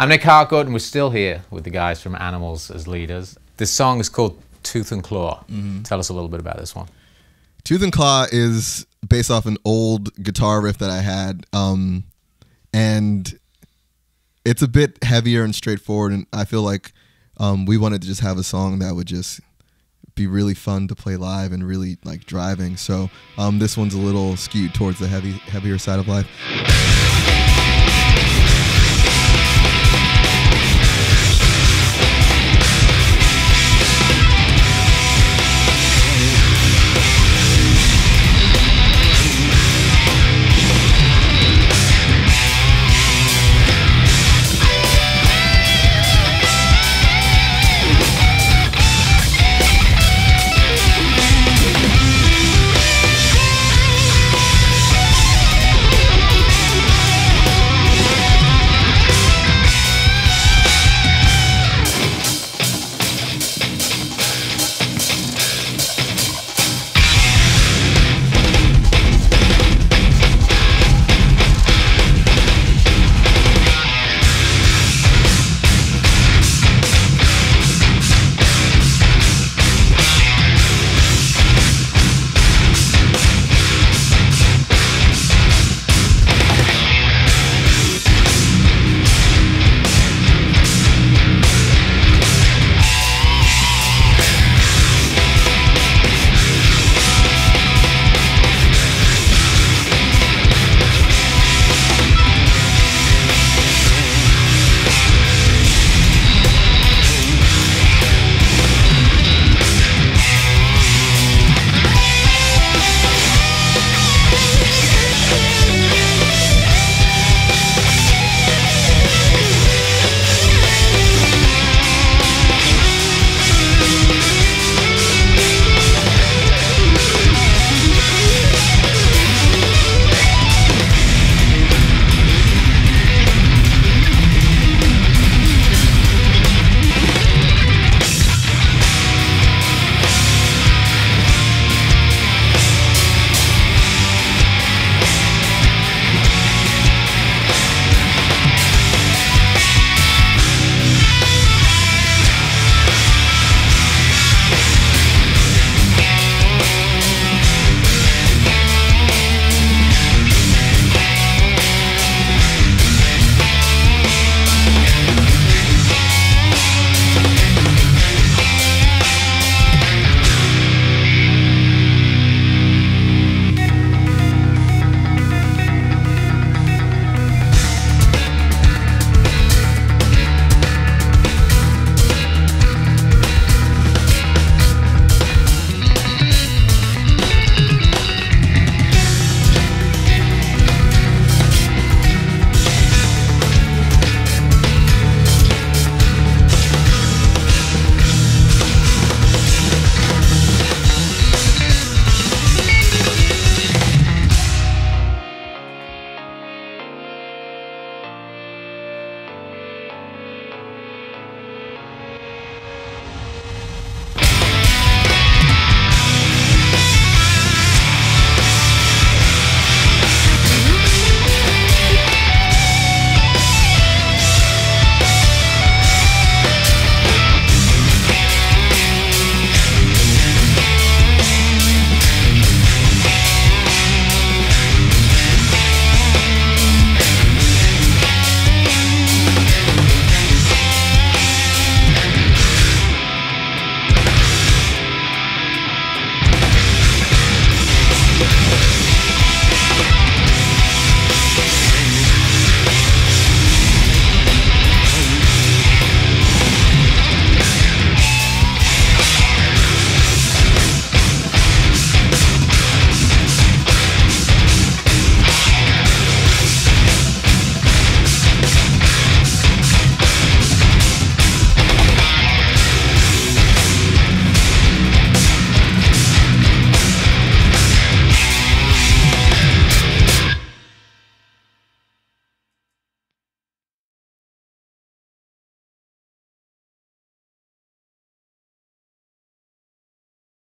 I'm Nick Harcourt and we're still here with the guys from Animals as Leaders. This song is called Tooth and Claw. Mm-hmm. Tell us a little bit about this one. Tooth and Claw is based off an old guitar riff that I had, and it's a bit heavier and straightforward, and I feel like we wanted to just have a song that would just be really fun to play live and really like driving. So this one's a little skewed towards the heavier side of life.